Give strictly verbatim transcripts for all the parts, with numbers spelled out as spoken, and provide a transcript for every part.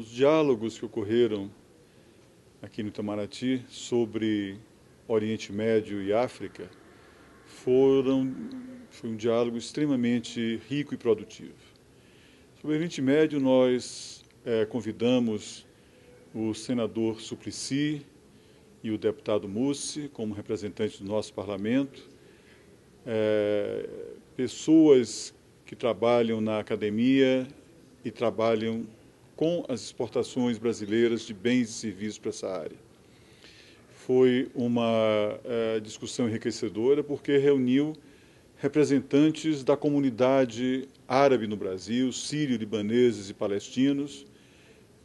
os diálogos que ocorreram aqui no Itamaraty sobre Oriente Médio e África foram foi um diálogo extremamente rico e produtivo. Sobre o Oriente Médio, nós é, convidamos o senador Suplicy e o deputado Mussi como representantes do nosso parlamento, é, pessoas que trabalham na academia e trabalham com as exportações brasileiras de bens e serviços para essa área. Foi uma é, discussão enriquecedora porque reuniu representantes da comunidade árabe no Brasil, sírio-libaneses e palestinos,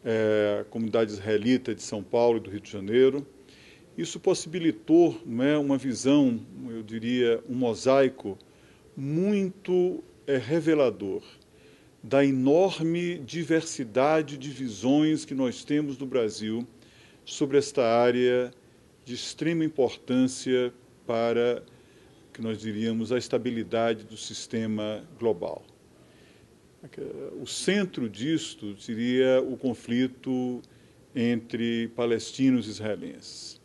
é, a comunidade israelita de São Paulo e do Rio de Janeiro. Isso possibilitou, não é, uma visão, eu diria, um mosaico muito é, revelador da enorme diversidade de visões que nós temos no Brasil sobre esta área de extrema importância para, que nós diríamos, a estabilidade do sistema global. O centro disto seria o conflito entre palestinos e israelenses.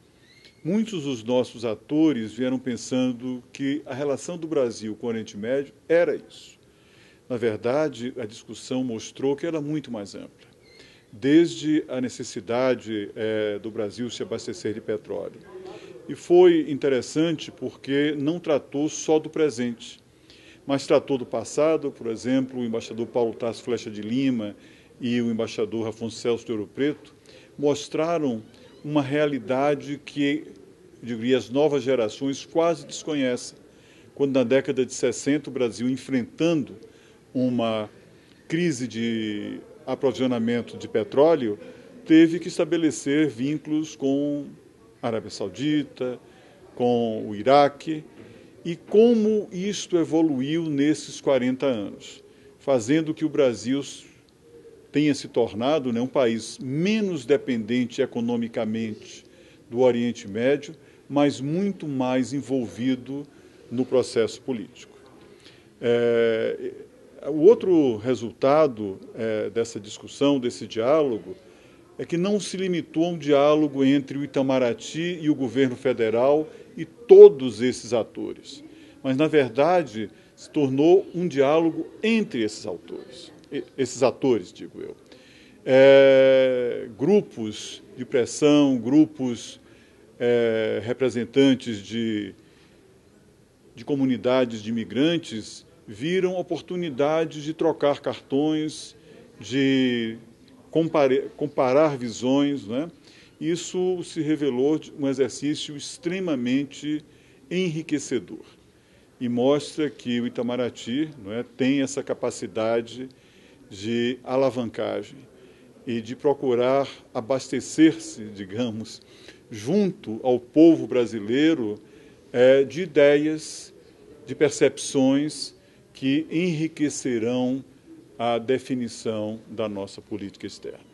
Muitos dos nossos atores vieram pensando que a relação do Brasil com o Oriente Médio era isso. Na verdade, a discussão mostrou que era muito mais ampla, desde a necessidade é, do Brasil se abastecer de petróleo. E foi interessante porque não tratou só do presente, mas tratou do passado. Por exemplo, o embaixador Paulo Tasso Flecha de Lima e o embaixador Afonso Celso de Ouro Preto mostraram uma realidade que, eu diria, as novas gerações quase desconhecem, quando na década de sessenta o Brasil, enfrentando uma crise de aprovisionamento de petróleo, teve que estabelecer vínculos com a Arábia Saudita, com o Iraque, e como isto evoluiu nesses quarenta anos, fazendo que o Brasil tenha se tornado, né, um país menos dependente economicamente do Oriente Médio, mas muito mais envolvido no processo político. É, O outro resultado é, dessa discussão, desse diálogo, é que não se limitou a um diálogo entre o Itamaraty e o governo federal e todos esses atores, mas, na verdade, se tornou um diálogo entre esses atores, esses atores, digo eu. É, grupos de pressão, grupos é, representantes de, de comunidades de imigrantes viram oportunidades de trocar cartões, de compare, comparar visões, né? Isso se revelou um exercício extremamente enriquecedor e mostra que o Itamaraty, não é, tem essa capacidade de alavancagem e de procurar abastecer-se, digamos, junto ao povo brasileiro, é, de ideias, de percepções que enriquecerão a definição da nossa política externa.